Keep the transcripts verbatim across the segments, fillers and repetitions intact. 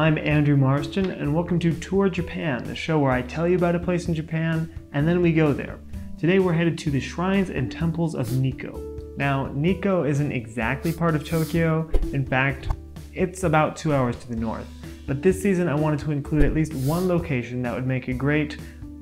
I'm Andrew Marston, and welcome to Tour Japan, the show where I tell you about a place in Japan, and then we go there. Today we're headed to the shrines and temples of Nikkō. Now, Nikkō isn't exactly part of Tokyo. In fact, it's about two hours to the north. But this season I wanted to include at least one location that would make a great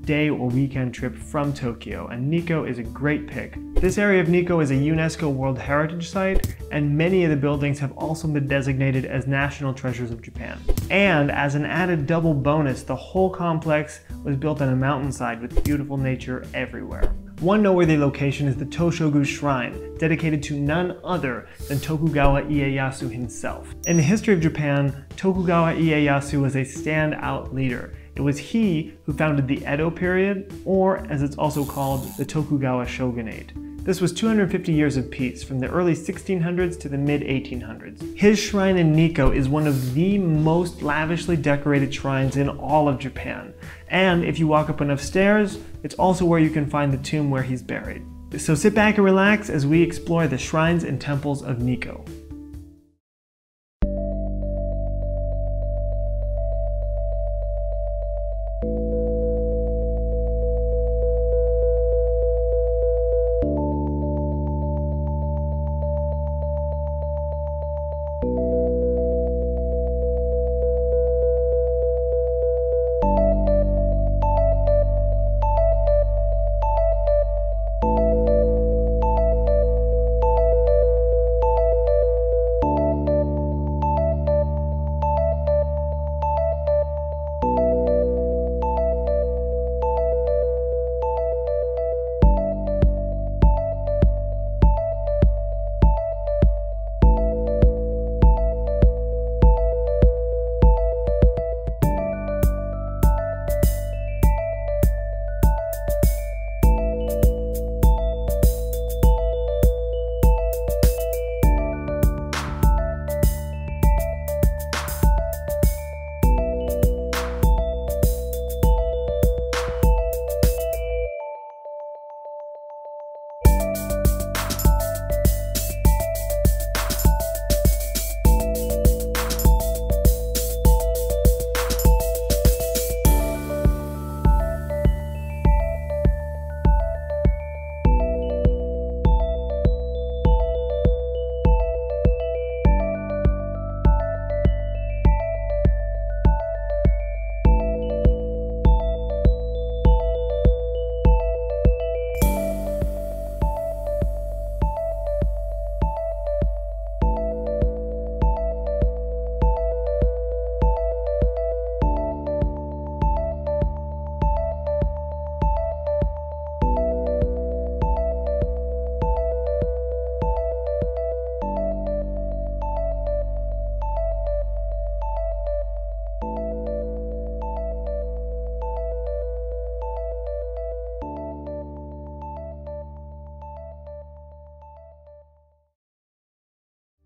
day or weekend trip from Tokyo, and Nikkō is a great pick. This area of Nikkō is a UNESCO World Heritage Site, and many of the buildings have also been designated as National Treasures of Japan. And as an added double bonus, the whole complex was built on a mountainside with beautiful nature everywhere. One noteworthy location is the Toshogu Shrine, dedicated to none other than Tokugawa Ieyasu himself. In the history of Japan, Tokugawa Ieyasu was a standout leader. It was he who founded the Edo period, or as it's also called, the Tokugawa Shogunate. This was two hundred fifty years of peace, from the early sixteen hundreds to the mid eighteen hundreds. His shrine in Nikkō is one of the most lavishly decorated shrines in all of Japan. And if you walk up enough stairs, it's also where you can find the tomb where he's buried. So sit back and relax as we explore the shrines and temples of Nikkō.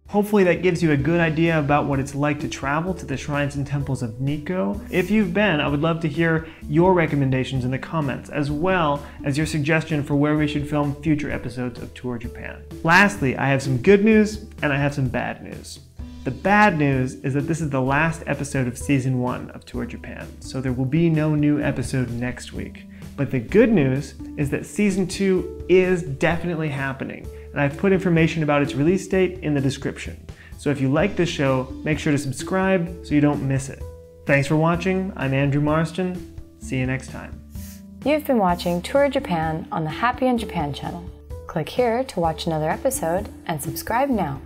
Hopefully that gives you a good idea about what it's like to travel to the shrines and temples of Nikkō. If you've been, I would love to hear your recommendations in the comments, as well as your suggestion for where we should film future episodes of Tour Japan. Lastly, I have some good news and I have some bad news. The bad news is that this is the last episode of season one of Tour Japan, so there will be no new episode next week. But the good news is that season two is definitely happening, and I've put information about its release date in the description. So if you like this show, make sure to subscribe so you don't miss it. Thanks for watching. I'm Andrew Marston. See you next time. You've been watching Tour Japan on the Happy in Japan channel. Click here to watch another episode and subscribe now.